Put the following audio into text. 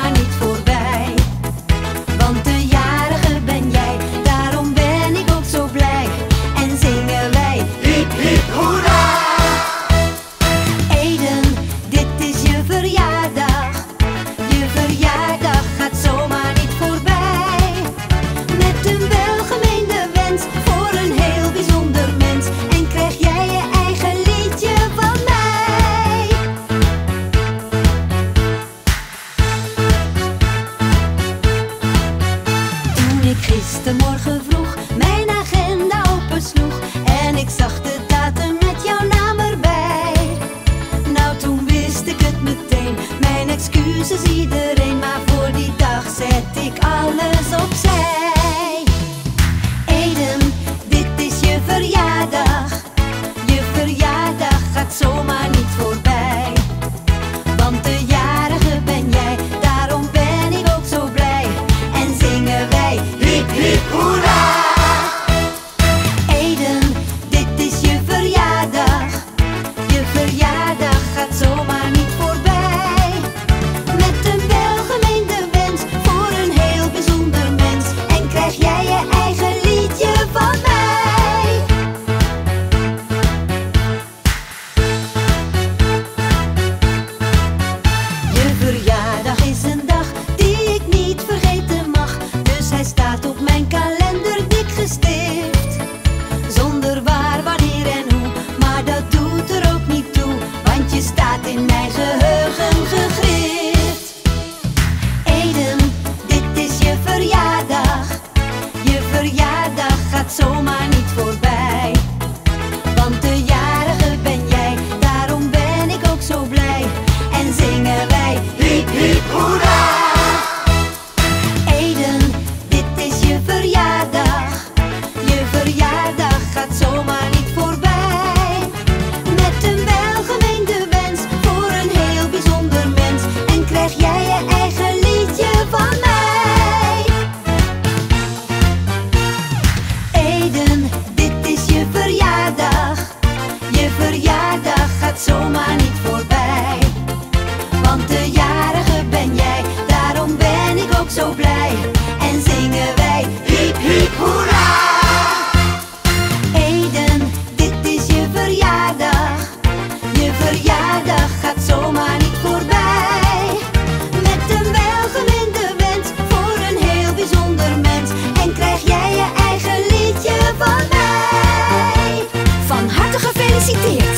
maar niet voorbij. Want de jarige ben jij, daarom ben ik ook zo blij. En zingen wij hip hip hoera. Eden, dit is je verjaardag. Je verjaardag gaat zomaar niet voorbij. Met een welgemeende wens voor een heel bijzonder mens. En krijg jij je eigen liedje van mij. Toen ik gistermorgen vroeg mijn agenda opensloeg en ik zag de datum met jouw naam erbij. Nou, toen wist ik het meteen, mijn excuses iedereen, maar voor die dag zet ik alles opzij. Eden, dit is je verjaardag. Je verjaardag gaat zomaar niet voorbij. Want de jarige ben jij, daarom ben ik ook zo blij. En zingen wij hip hip hoera. Eden, dit is je verjaardag. Je verjaardag gaat zomaar niet voorbij. Met een welgemeende wens voor een heel bijzonder mens. En krijg jij je eigen liedje van mij. Je verjaardag is een dag die ik niet vergeten mag. Dus hij staat op mijn kalender dik gestift. Zonder waar, wanneer en hoe, maar dat doet er ook niet toe. Want je staat in mijn geheugen gegrift. Eden, dit is je verjaardag. Je verjaardag gaat zomaar niet voorbij. Want de jarige ben jij, daarom ben ik ook zo blij. En zingen wij hip hip hoera. Eden, dit is je verjaardag. Je verjaardag gaat zomaar niet voorbij. Met een welgemeende wens voor een heel bijzonder mens. En krijg jij je eigen liedje van mij. Eden, dit is je verjaardag. Je verjaardag gaat zomaar niet voorbij. Want de jarige ben jij, daarom ben ik ook zo blij. En zingen wij hip hip hoera. Eden, dit is je verjaardag. Je verjaardag gaat zomaar niet voorbij. Met een welgemeende wens voor een heel bijzonder mens. En krijg jij je eigen liedje van mij. Van harte gefeliciteerd.